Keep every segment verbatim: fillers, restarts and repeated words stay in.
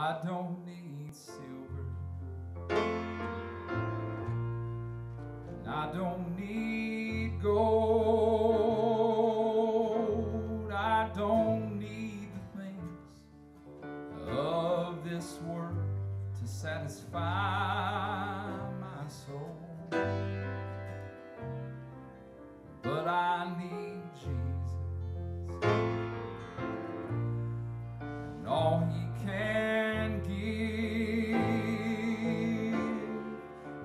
I don't need silver, and I don't need gold. I don't need the things of this world to satisfy my soul, but I need Jesus and all He can give.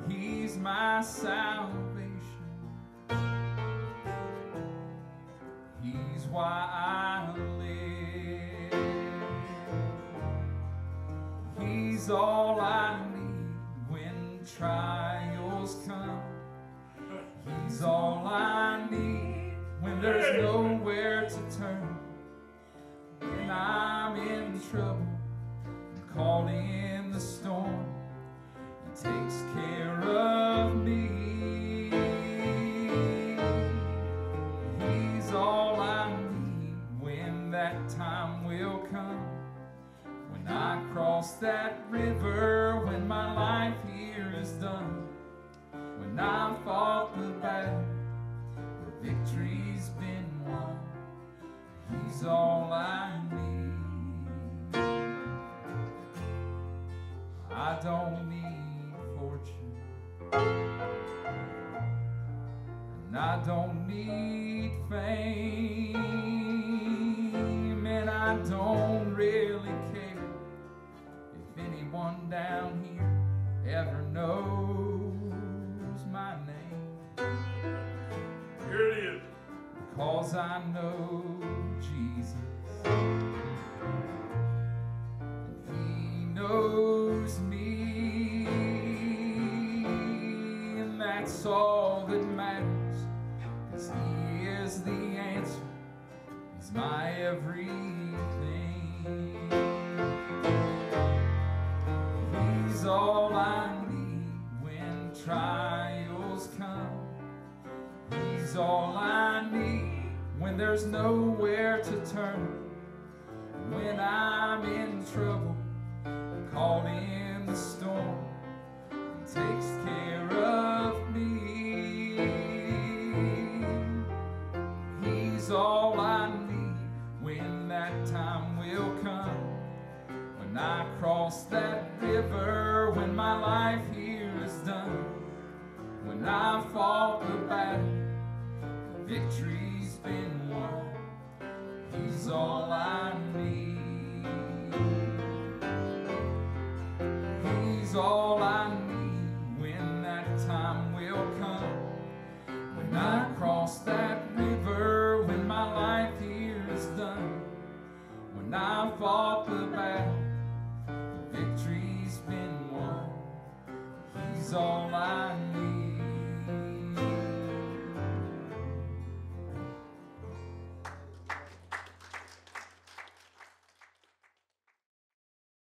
He's my salvation. He's why I live. He's all I need when trials come. He's all I need when there's nowhere to turn. When I'm in trouble, call in the storm, He takes care of me. He's all I need when that time will come, when I cross that river, when my life here is done, when I fought the battle, the victory's been won. He's all I need. I don't need fortune, and I don't need fame, and I don't really care if anyone down here ever knows my name. Here it is. Because I know Jesus, and He knows me. That's all that matters, 'cause He is the answer. He's my everything. He's all I need when trials come. He's all I need when there's nowhere to turn. When I'm in trouble, call in the storm, He takes care of me. He's all I need when that time will come, when I cross that river, when my life here is done, when I fought the battle, the victory's been won. He's all I need. He's all I need when that time will come, when I cross that river, when my life here is done, when I fought the battle, the victory's been won. He's all I need.